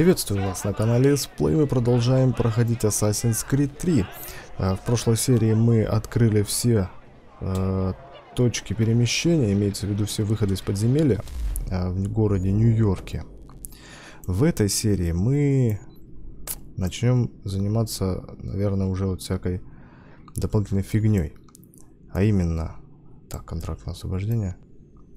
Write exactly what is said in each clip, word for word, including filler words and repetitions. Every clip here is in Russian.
Приветствую вас на канале S-play. Мы продолжаем проходить Assassin's Creed три. В прошлой серии мы открыли все э, точки перемещения, имеется в виду все выходы из подземелья э, в городе Нью-Йорке. В этой серии мы начнем заниматься, наверное, уже вот всякой дополнительной фигней. А именно, так, контракт на освобождение.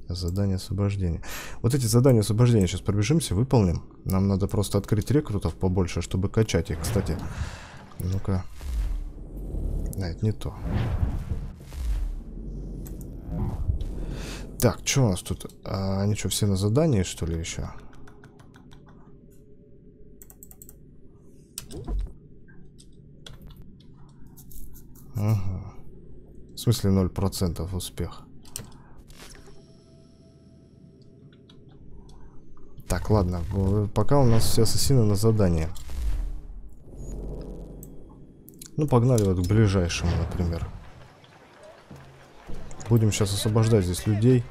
Задание освобождения. Вот эти задания освобождения сейчас пробежимся, выполним. Нам надо просто открыть рекрутов побольше, чтобы качать их. Кстати, ну-ка. А, это не то. Так, что у нас тут? А, они что, все на задании, что ли, еще? Ага. В смысле ноль процентов успех? Так, ладно, пока у нас все ассасины на задание. Ну, погнали вот к ближайшему, например. Будем сейчас освобождать здесь людей.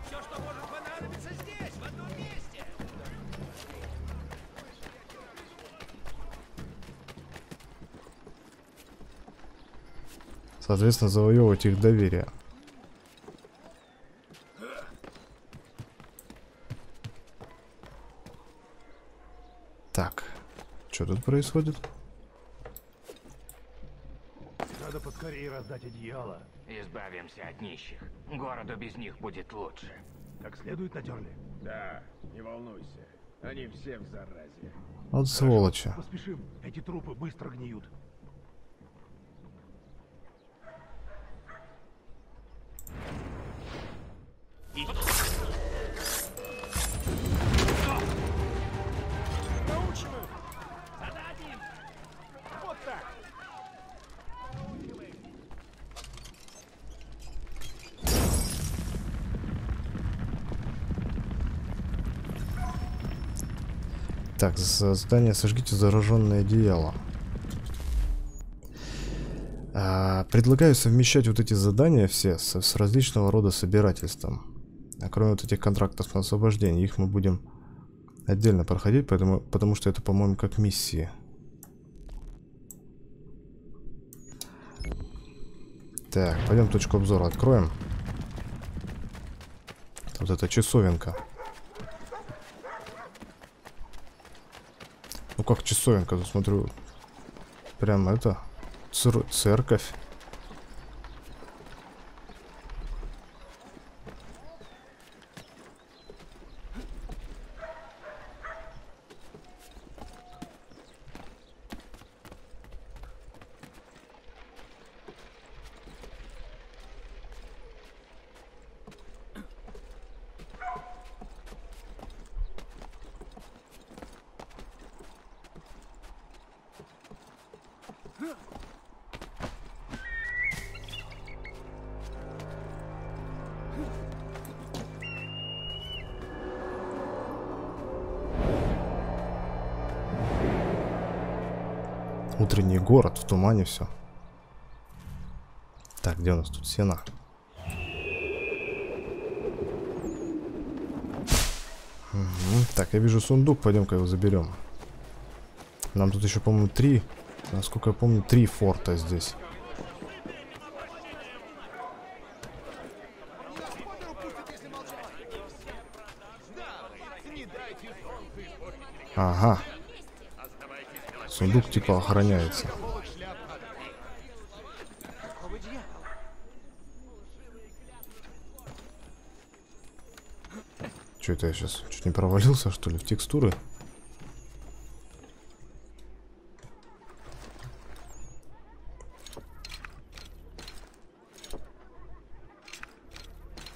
Соответственно, завоевывать их доверие. Что тут происходит? Надо поскорее раздать одеяло. Избавимся от нищих. Городу без них будет лучше. Как следует натерли? Да, не волнуйся. Они все в заразе. Вот сволочи. Хорошо, поспешим. Эти трупы быстро гниют. И... Так, за здание сожгите зараженное одеяло. А, предлагаю совмещать вот эти задания все с, с различного рода собирательством. А кроме вот этих контрактов на освобождение, их мы будем отдельно проходить, поэтому, потому что это, по-моему, как миссии. Так, пойдем точку обзора откроем. Вот эта часовенка. Ну как часовенка, тут смотрю, прям это, цер церковь. Утренний город, в тумане все. Так, где у нас тут сена? Угу. Так, я вижу сундук, пойдем-ка его заберем. Нам тут еще, по-моему, три, насколько я помню, три форта здесь. Ага. Сундук типа охраняется. Че это я сейчас чуть не провалился, что ли, в текстуры?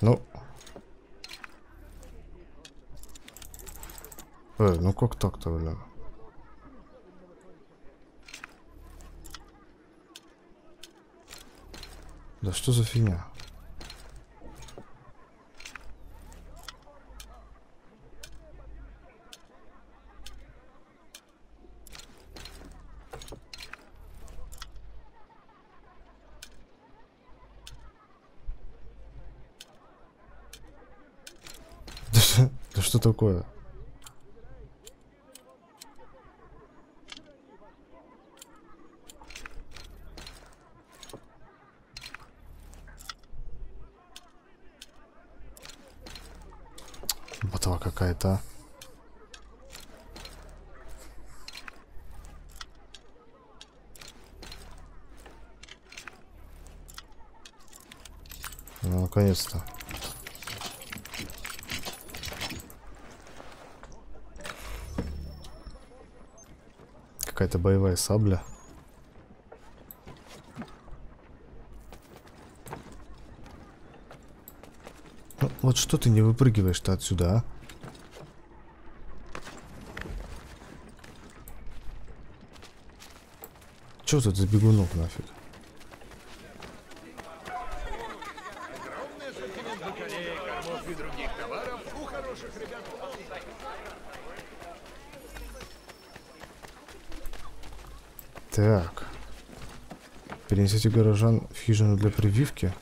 Ну. Э, ну как так-то, блин? Да что за фигня? Да что такое? Чертова какая-то. Ну, наконец-то. Какая-то боевая сабля. Ну, вот что ты не выпрыгиваешь-то отсюда, а? Чё тут за бегунок нафиг? Так. Перенесите горожан в хижину для прививки.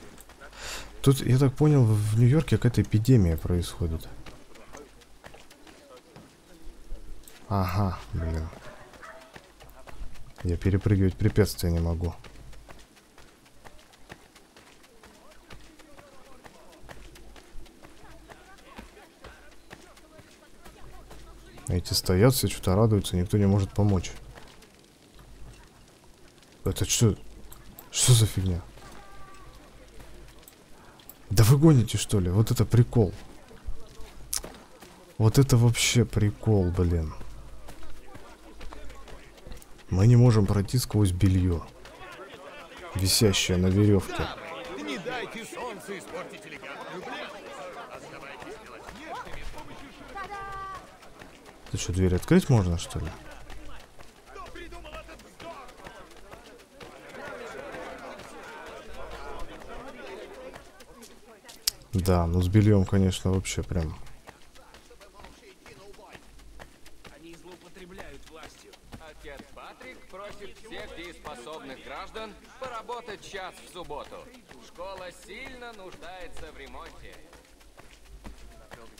Тут, я так понял, в Нью-Йорке какая-то эпидемия происходит. Ага, блин. Я перепрыгивать препятствия не могу. Эти стоят, все что-то радуются, никто не может помочь. Это что? Что за фигня? Да вы гоните, что ли? Вот это прикол. Вот это вообще прикол, блин. Мы не можем пройти сквозь белье, висящее на веревке. Ты что, дверь открыть можно, что ли? Да, ну с бельем, конечно, вообще прям. Они злоупотребляют властью. Отец Патрик просит всех дееспособных граждан поработать час в субботу. Школа сильно нуждается в ремонте.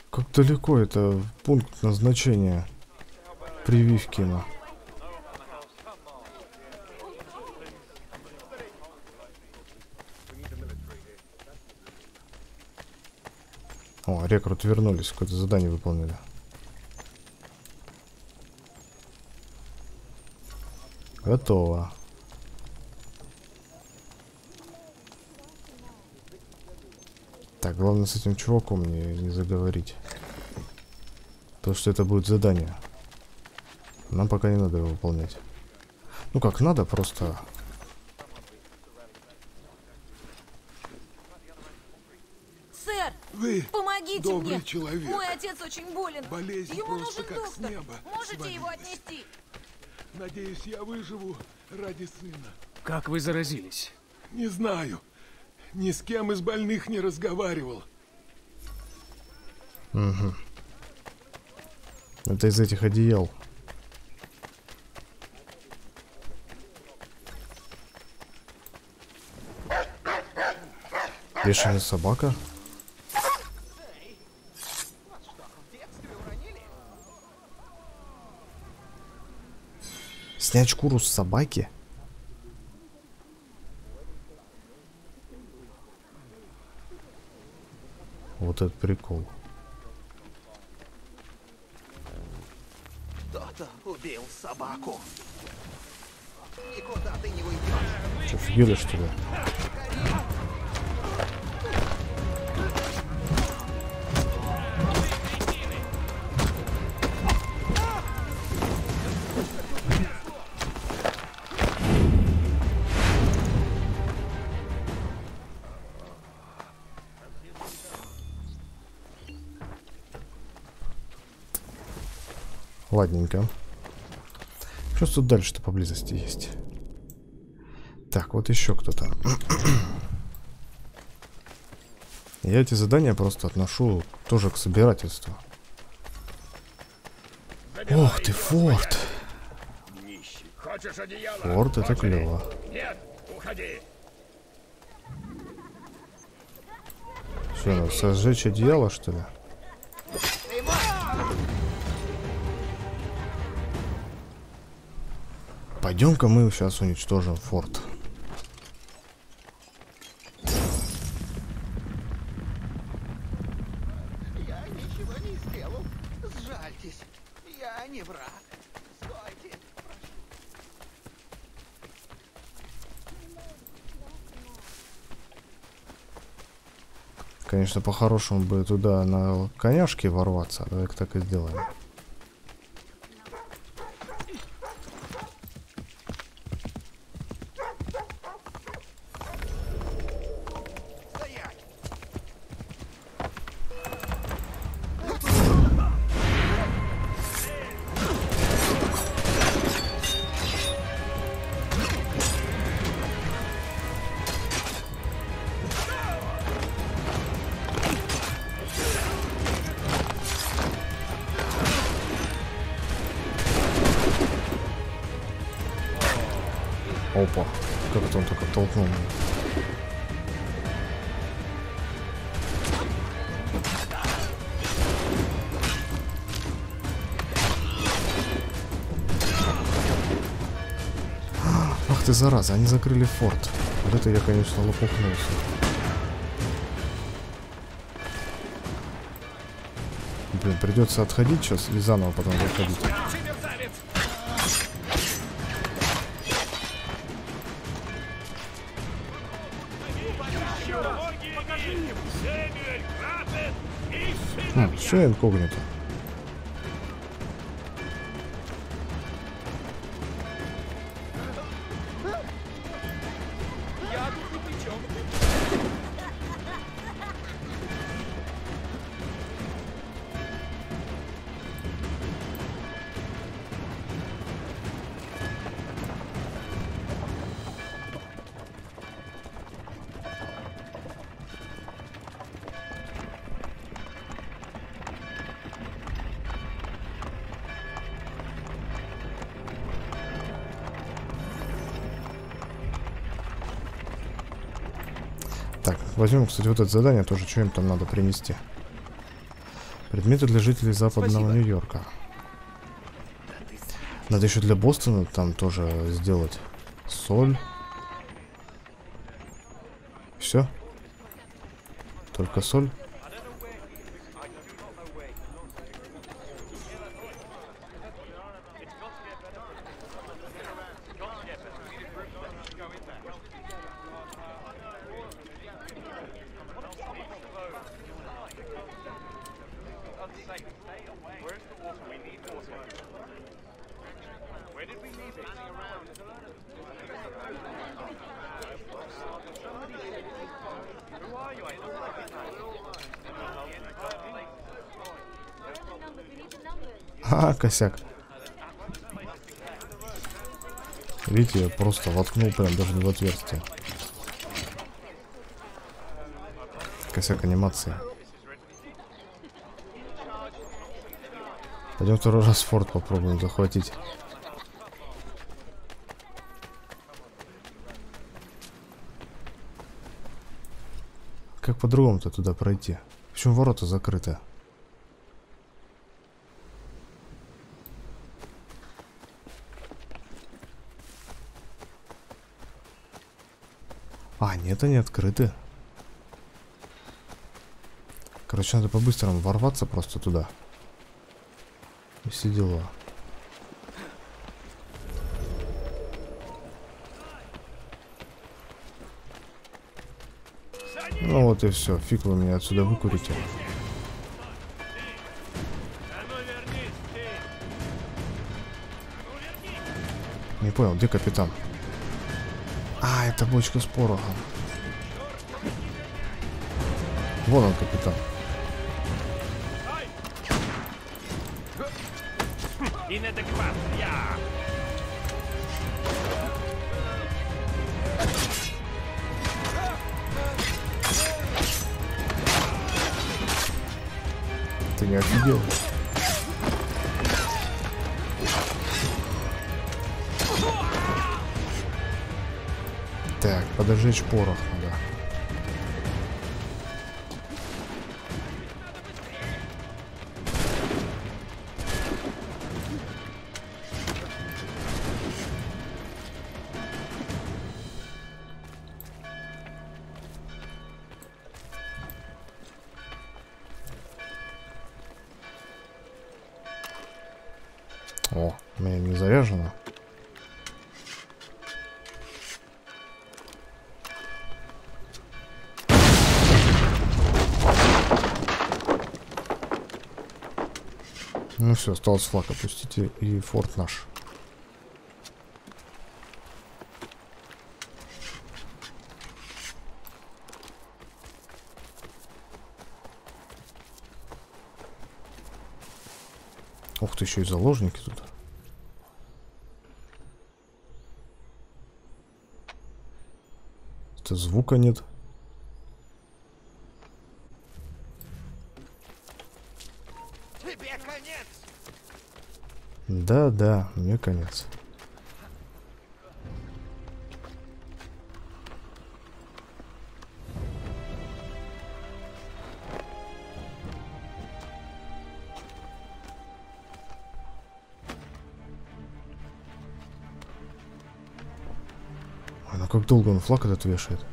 Как далеко это пункт назначения прививки на... О, рекрут вернулись, какое-то задание выполнили. Готово. Так, главное с этим чуваком мне не заговорить. Потому что это будет задание. Нам пока не надо его выполнять. Ну как надо, просто... Вы помогите добрый мне! Человек. Мой отец очень болен. Болезнь ему нужен как доктор. С неба можете свалилась. Его отнести? Надеюсь, я выживу ради сына. Как вы заразились? Не знаю. Ни с кем из больных не разговаривал. Угу. Это из этих одеял. Бешеная собака. Снять шкуру с собаки? Вот это прикол. Кто-то убил собаку. Никуда ты не уйдешь. Че, фигели, что ли? Ладненько. Что тут дальше-то поблизости есть? Так, вот еще кто-то. Я эти задания просто отношу тоже к собирательству. Забирай. Ох ты, Форд! Форд, это клево. Нет, уходи. Что, ну, сожечь одеяло, что ли? Пойдем-ка мы сейчас уничтожим форт. Я ничего этого не сделал. Сжальтесь, я не враг. Стойте, прошу. Конечно, по-хорошему бы туда на коняшке ворваться. Давай так и сделаем. Опа, как это он только толкнул. Ах ты зараза, они закрыли форт. Вот это я, конечно, лопухнулся. Блин, придется отходить сейчас и заново потом выходить. Все инкогнито. Возьмем, кстати, вот это задание тоже, что им там надо принести. Предметы для жителей западного Нью-Йорка. Надо еще для Бостона там тоже сделать. Соль. Все. Только соль. А, косяк. Видите, я просто воткнул прям даже не в отверстие. Косяк анимации. Пойдем второй раз форт попробуем захватить. Как по-другому-то туда пройти? Почему ворота закрыты? А, нет, они открыты. Короче, надо по-быстрому ворваться просто туда. И все дела. Ну вот и все. Фиг вы меня отсюда выкурите. Не понял, где капитан? А, это бочка с порохом. Вон он, капитан. Ты не офигел? Так, подожечь порох надо. О, у меня не заряжено. Ну все, осталось флаг опустить и форт наш. Ух ты, еще и заложники тут. Это звука нет. Да-да, мне конец. А на как долго он флаг этот вешает?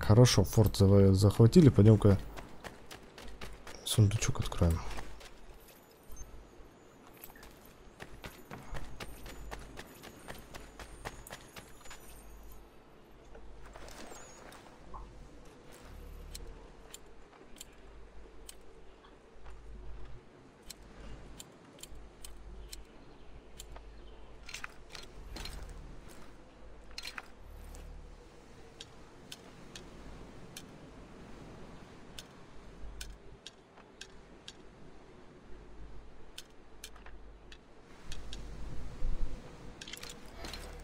Хорошо, форт захватили, пойдем-ка сундучок откроем.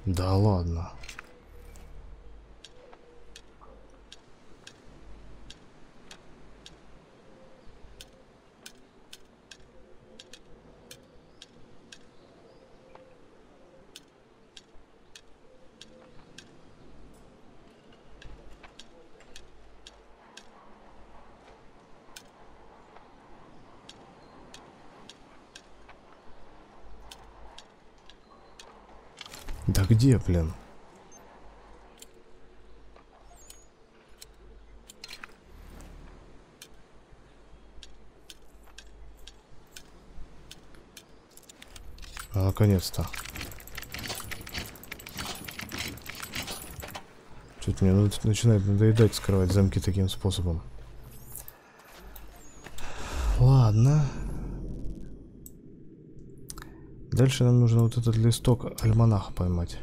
Да ладно. Да где, блин? А, наконец-то. Чуть мне начинает надоедать скрывать замки таким способом. Ладно. Дальше нам нужно вот этот листок альманаха поймать.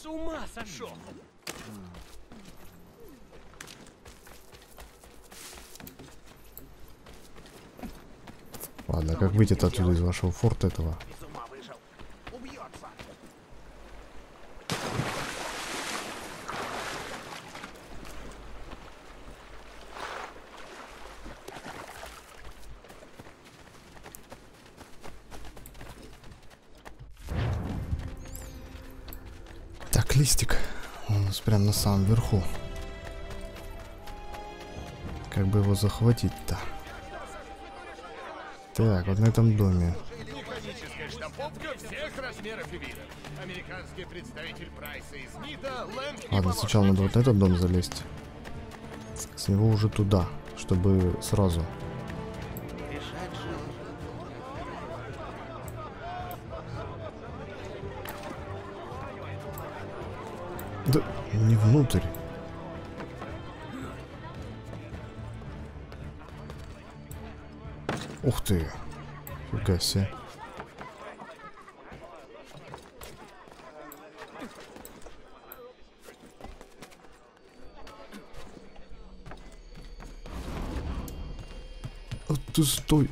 С ума сошел! Ладно, как выйти-то отсюда из вашего форта этого? Листик, он у нас прям на самом верху. Как бы его захватить-то? Так, вот на этом доме. Механическая штамповка всех размеров и видов. Американский представитель Прайса из МИДа, Лэнд и Ладно, сначала надо вот на этот дом залезть. С него уже туда, чтобы сразу. Да не внутрь. Ух ты. Фига себе. А ты стой.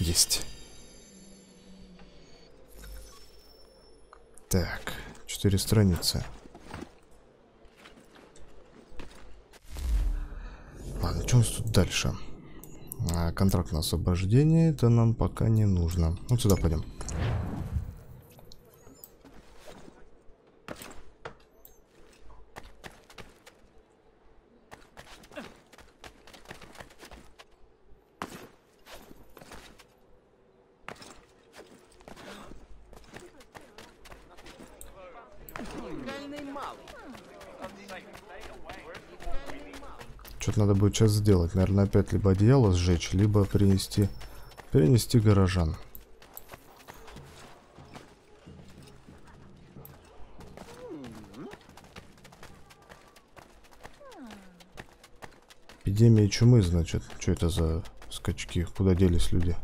Есть. Так, четыре страницы. что у нас тут дальше? А, контракт на освобождение. Это нам пока не нужно. Вот сюда пойдем. Надо будет сейчас сделать, наверное, опять либо одеяло сжечь, либо принести, перенести горожан. Эпидемия чумы, значит. Что это за скачки? Куда делись люди?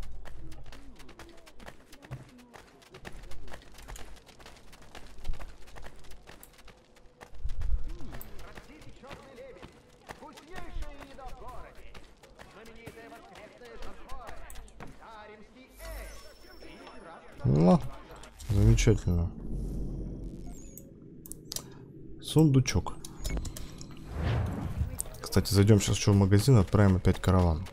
Замечательно. Сундучок. Кстати, зайдем сейчас еще в магазин, отправим опять караван.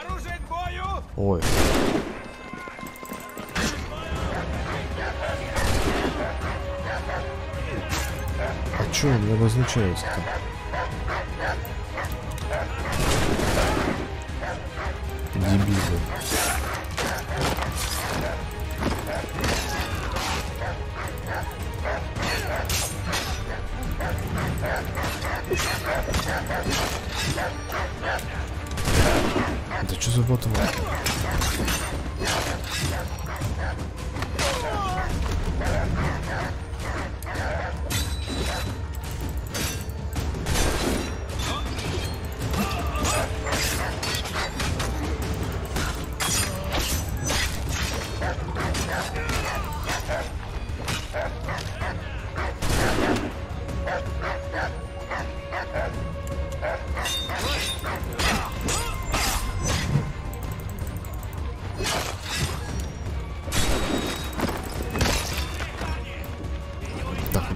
Оружие к бою! Ой. Что он мне возмущается-то? Дебилы. Да что за ботва?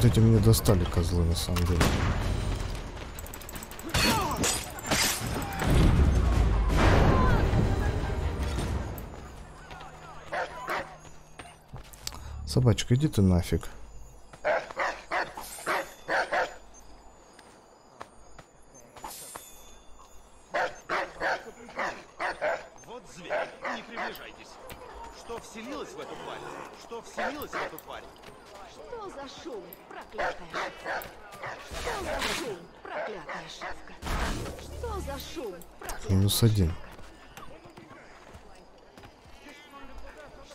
Эти мне достали козлы, на самом деле. Собачка, иди ты нафиг. Вот зверь, не приближайтесь. Что вселилось в эту тварь? Что вселилось в эту тварь? Что за шум, проклятая шавка? Что за шум, проклятая шавка? Что за шум, проклятая? Минус один.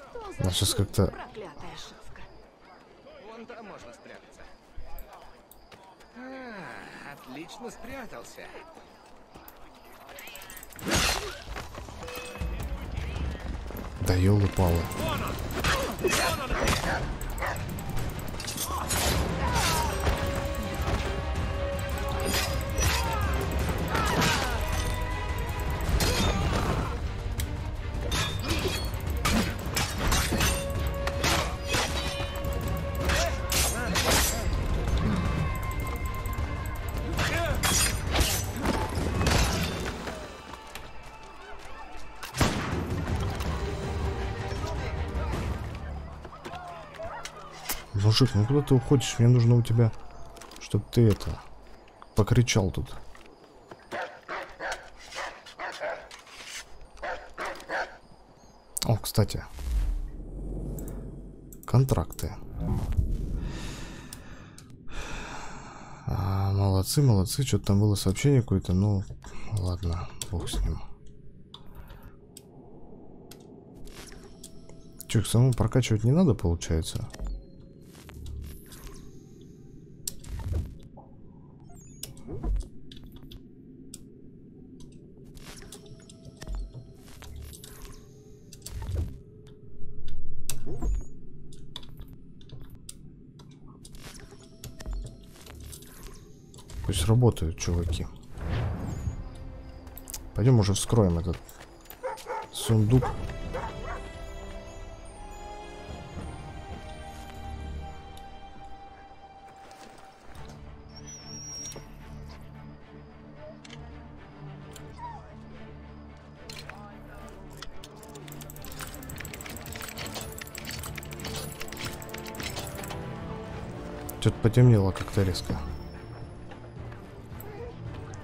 Что за шум, сейчас как-то... проклятая шавка? Вон там можно спрятаться. А, отлично спрятался. Да ёлы-палы. Мужик, ну куда ты уходишь? Мне нужно у тебя, чтобы ты это покричал тут. О, кстати, контракты. А, молодцы, молодцы. Что-то там было сообщение какое-то. Ну, ладно, бог с ним. Че, их самому прокачивать не надо, получается? Пусть работают чуваки. Пойдем уже вскроем этот сундук. Что-то потемнело как-то резко.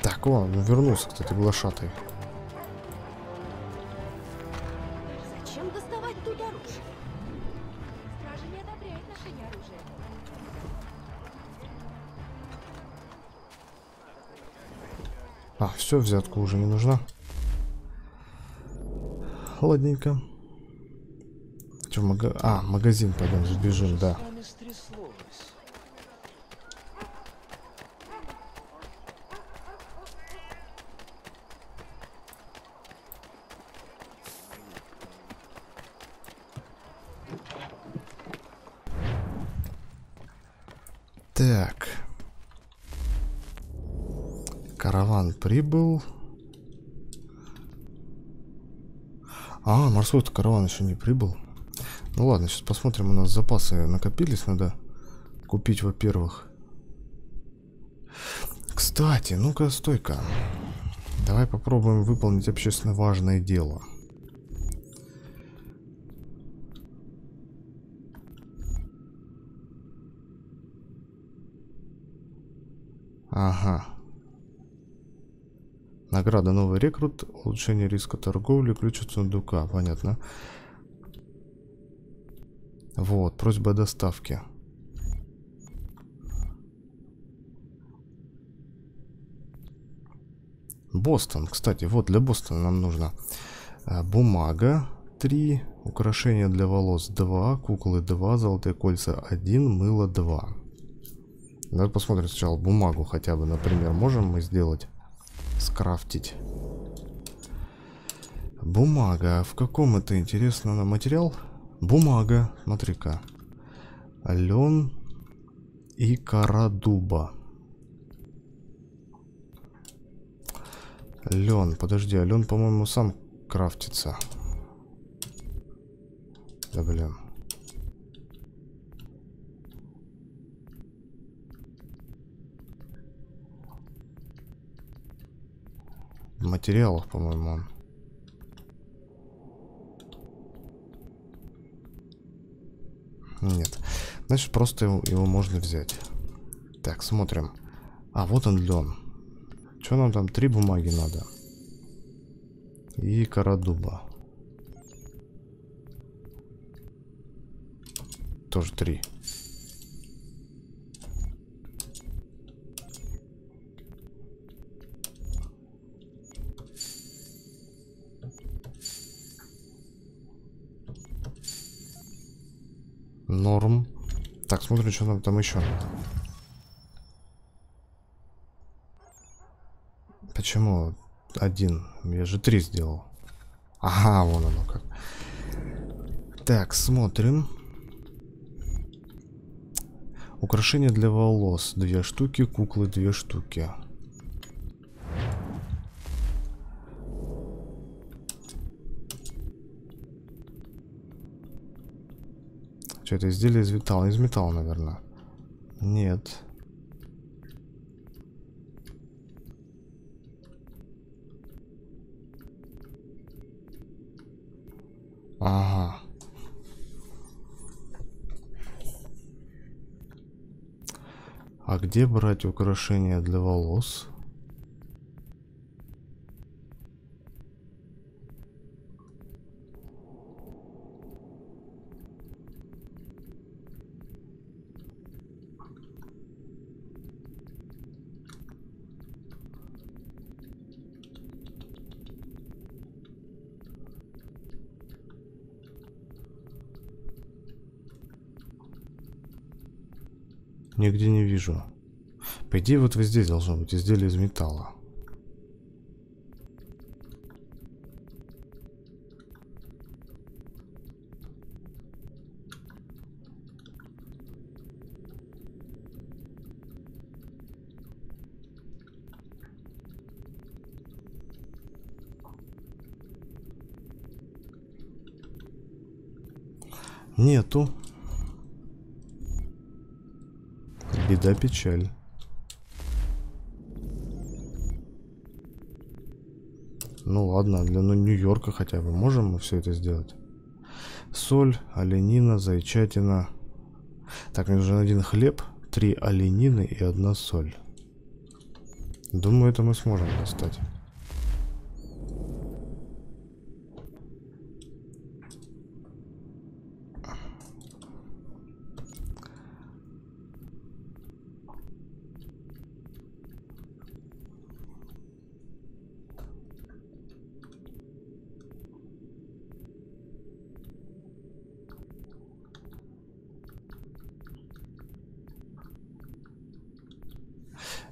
Так, о, ну вернулся, кстати, глашатай. Зачем доставать тут оружие? Стража не одобряет ношение оружия. А, все, взятка уже не нужна. Ладненько. Че, мага... А, магазин пойдем, сбежим, да. Так. Караван прибыл. А, морской караван еще не прибыл. Ну ладно, сейчас посмотрим. У нас запасы накопились. Надо купить, во-первых. Кстати, ну-ка, стойка. Давай попробуем выполнить общественно важное дело. Ага. Награда новый рекрут. Улучшение риска торговли. Ключ от сундука. Понятно. Вот. Просьба о доставке. Бостон. Кстати, вот для Бостона нам нужно бумага три. Украшения для волос два. Куклы два. Золотые кольца один. Мыло два. Давай посмотрим сначала бумагу хотя бы, например, можем мы сделать, скрафтить. Бумага, в каком это интересно на материал? Бумага, смотри-ка. Лен и кора дуба. Лен, подожди, а лен, по-моему, сам крафтится. Да блин. Материалах, по-моему, он. Нет. Значит, просто его, его можно взять. Так, смотрим. А, вот он, лен. Что нам там? Три бумаги надо. И кора дуба. Тоже три. Норм. Так, смотрим, что нам там еще. Почему один? Я же три сделал. Ага, вон оно как. Так, смотрим. Украшения для волос. Две штуки, куклы две штуки. Это изделие из металла. Из металла, наверное. Нет. Ага. А где брать украшения для волос? Нигде не вижу. По идее, вот вы здесь должно быть изделие из металла. Нету. Беда, печаль. Ну ладно, для Нью-Йорка хотя бы можем мы все это сделать. Соль, оленина, зайчатина. Так, мне нужен один хлеб, три оленины и одна соль. Думаю, это мы сможем достать.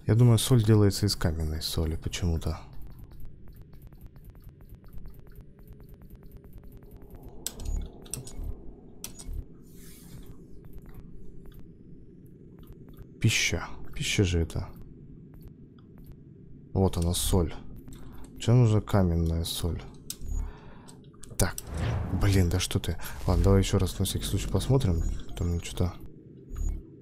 Я думаю, соль делается из каменной соли почему-то. Пища. Пища же это. Вот она, соль. Чего нужна каменная соль? Так. Блин, да что ты. Ладно, давай еще раз на всякий случай посмотрим. Потом что-то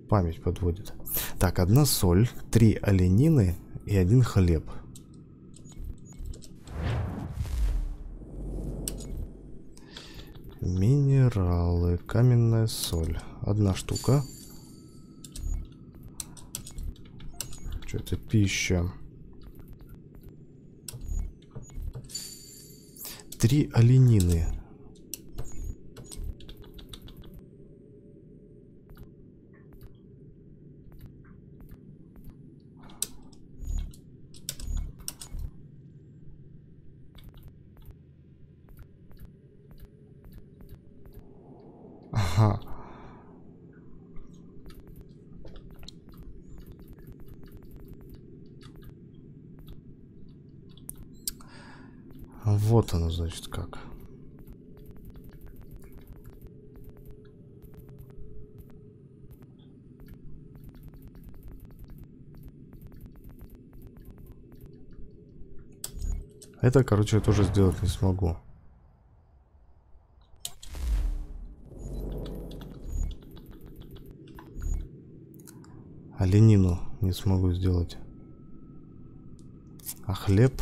память подводит. Так, одна соль, три оленины и один хлеб. Минералы, каменная соль. Одна штука. Что это? Пища. Три оленины. Вот оно, значит, как. Это, короче, я тоже сделать не смогу. Оленину не смогу сделать. А хлеб...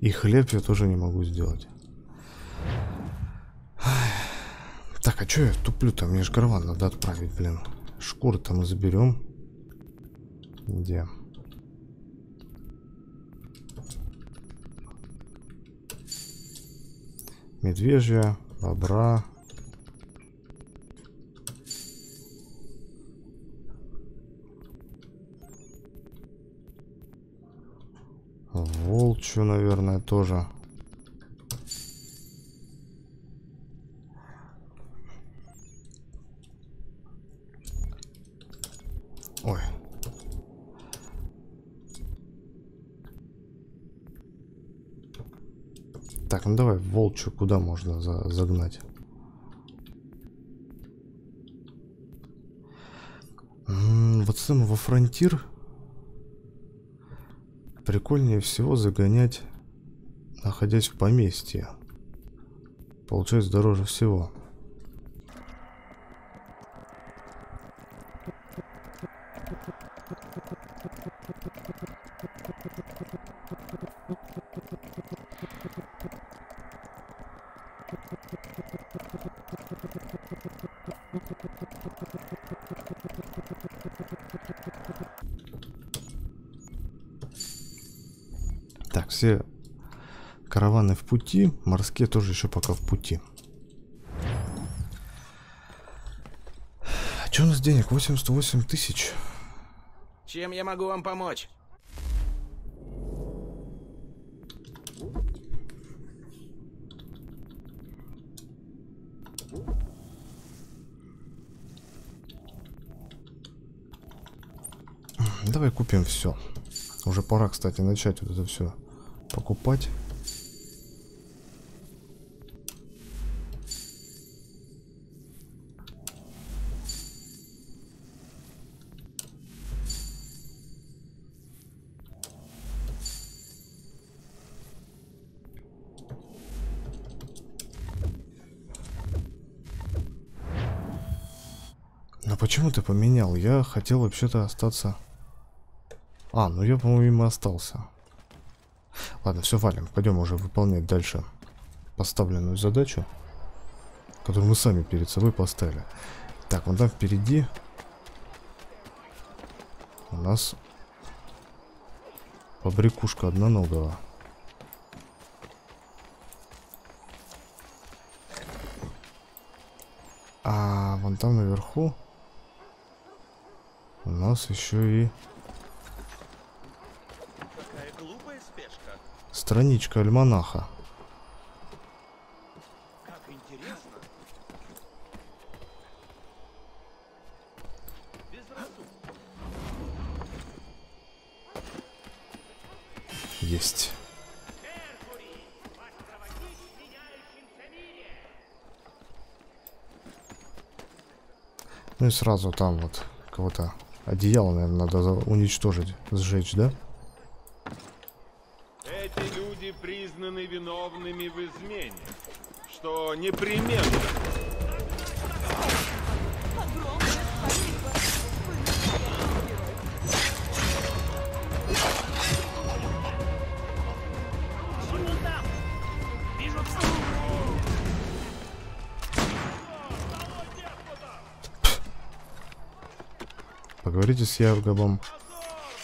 И хлеб я тоже не могу сделать. Так, а что я туплю-то? Мне же караван надо отправить, блин. Шкуру-то мы заберем. Где? Медвежья, бобра. Волчью, наверное, тоже. Ой. Так, ну давай волчью куда можно за- загнать? М-м, вот сам во фронтир. Прикольнее всего загонять, находясь в поместье. Получается дороже всего. Так, все караваны в пути, морские тоже еще пока в пути. А что у нас денег? восемьдесят восемь тысяч. Чем я могу вам помочь? Давай купим все. Уже пора, кстати, начать вот это все покупать. А почему ты поменял? Я хотел вообще-то остаться... А, ну я, по-моему, и остался. Ладно, все, валим. Пойдем уже выполнять дальше поставленную задачу, которую мы сами перед собой поставили. Так, вон там впереди у нас побрякушка одноногого. А вон там наверху у нас еще и страничка альманаха. Как интересно. Есть. Ну и сразу там вот кого-то одеяло, наверное, надо уничтожить, сжечь, да? Признаны виновными в измене, что непременно. Поговорите с Яргобом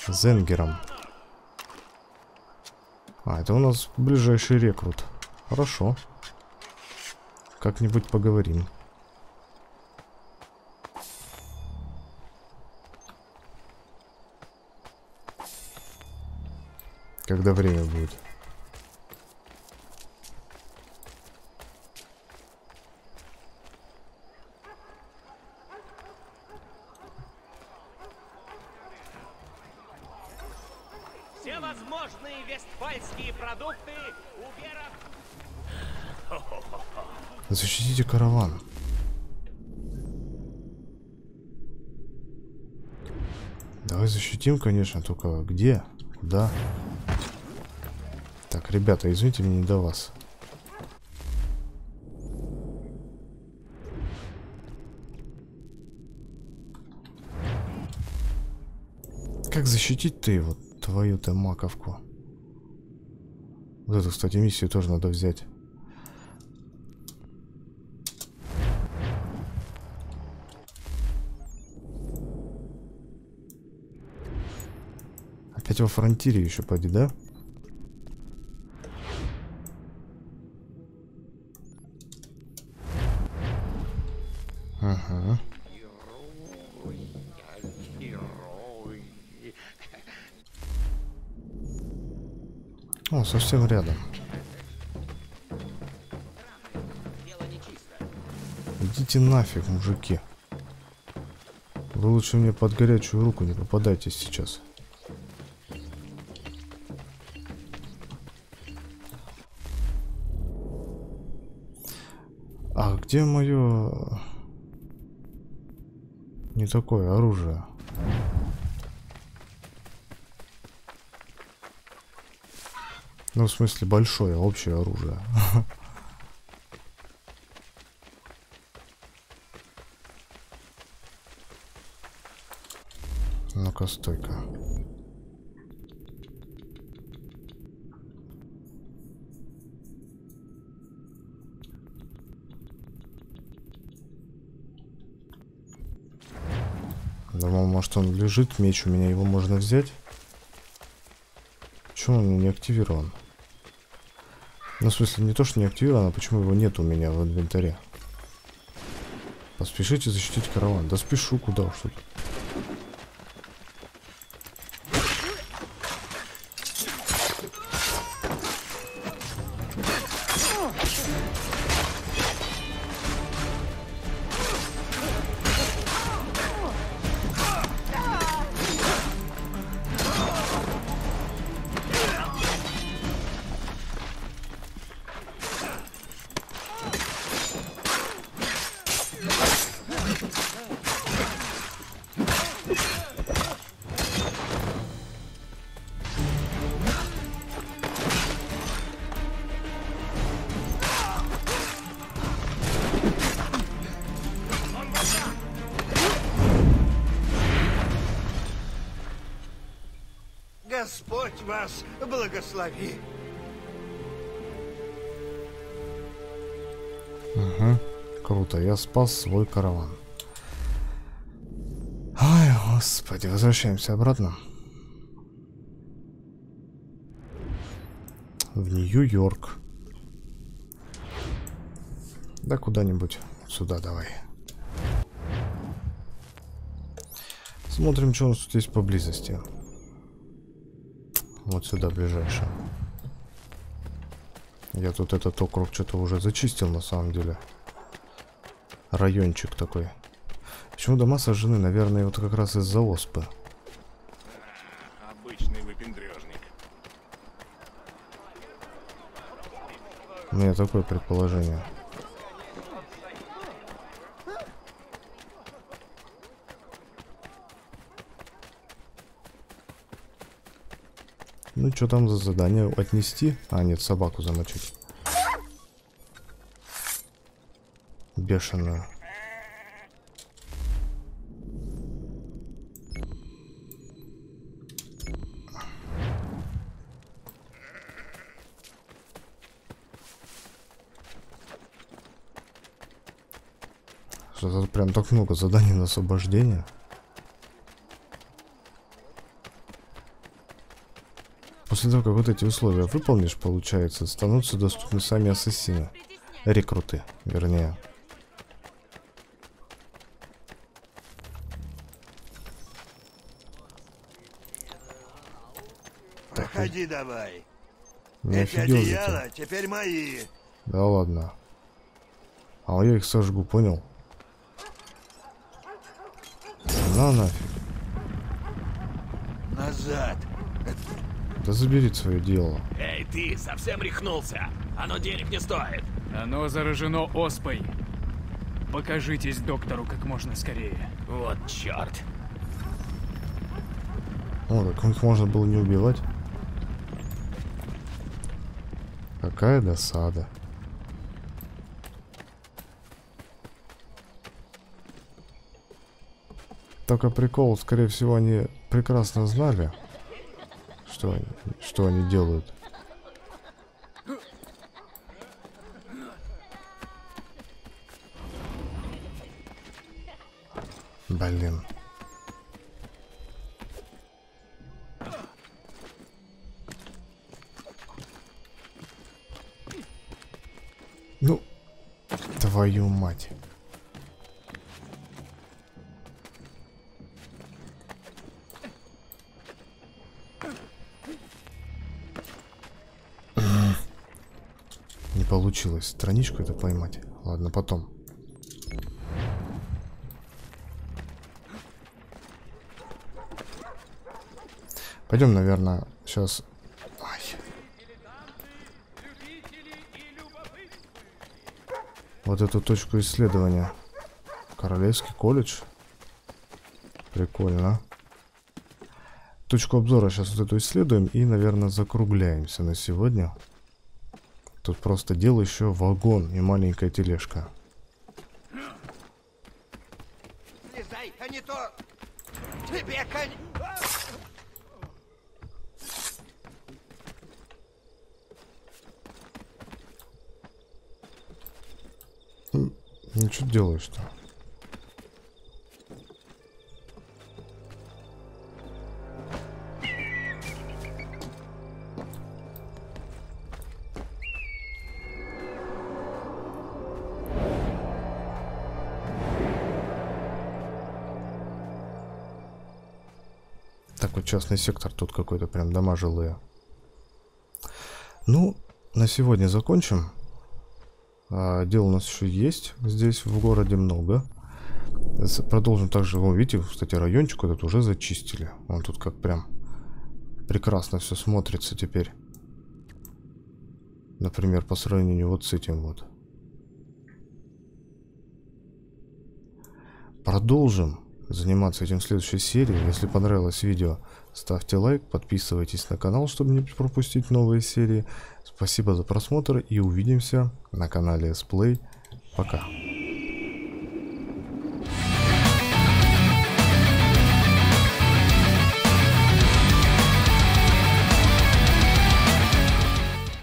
Зенгером. А, это у нас ближайший рекрут. Хорошо. Как-нибудь поговорим. Когда время будет. Защитите караван. Давай защитим, конечно, только где? Да. Так, ребята, извините, мне не до вас. Как защитить ты вот твою-то маковку? Вот эту, кстати, миссию тоже надо взять. Опять во фронтире еще поди, да? Ага. О, совсем рядом. Идите нафиг, мужики. Вы лучше мне под горячую руку не попадайтесь сейчас. А где мое не такое оружие? Ну, в смысле, большое, общее оружие. Ну-ка, стойка. Думал, может, он лежит, меч у меня, его можно взять. Почему он не активирован? Ну, в смысле, не то, что не активирован, а почему его нет у меня в инвентаре? Поспешите защитить караван. Да спешу, куда уж тут. Господь вас благослови. Угу. Круто, я спас свой караван. Ай, господи, возвращаемся обратно. В Нью-Йорк. Да куда-нибудь сюда давай. Смотрим, что у нас тут есть поблизости. Вот сюда ближайшее. Я тут этот округ что-то уже зачистил на самом деле. Райончик такой. Почему дома сожжены? Наверное, вот как раз из-за оспы. Обычный выпендрежник. У меня такое предположение. Ну, что там за задание? Отнести? А, нет, собаку замочить. Бешеную. Что-то прям так много заданий на освобождение. После того, как вот эти условия выполнишь, получается, становятся доступны сами ассасины. Рекруты, вернее. Проходи давай. Не офигел за тебя. Теперь мои. Да ладно. А я их сожгу, понял? На нафиг. Назад. Да забери свое дело. Эй, ты совсем рехнулся. Оно денег не стоит. Оно заражено оспой. Покажитесь доктору как можно скорее. Вот черт. О, так их можно было не убивать. Какая досада. Только прикол, скорее всего, они прекрасно знали, что они, что они делают. Блин. Ну, твою мать. Получилось страничку это поймать. Ладно, потом. Пойдем, наверное, сейчас. Ай. Вот эту точку исследования. Королевский колледж. Прикольно. Точку обзора сейчас вот эту исследуем и, наверное, закругляемся на сегодня. Тут просто дело еще вагон и маленькая тележка. Слезай, а не то тебе конь... Ну что делаешь-то? Частный сектор тут какой-то, прям дома жилые. Ну, на сегодня закончим. А, дел у нас еще есть здесь в городе много. Продолжим также, вы видите, кстати, райончик этот уже зачистили. Он тут как прям прекрасно все смотрится теперь. Например, по сравнению вот с этим вот. Продолжим заниматься этим в следующей серии. Если понравилось видео, ставьте лайк, подписывайтесь на канал, чтобы не пропустить новые серии. Спасибо за просмотр и увидимся на канале эс плей. Пока.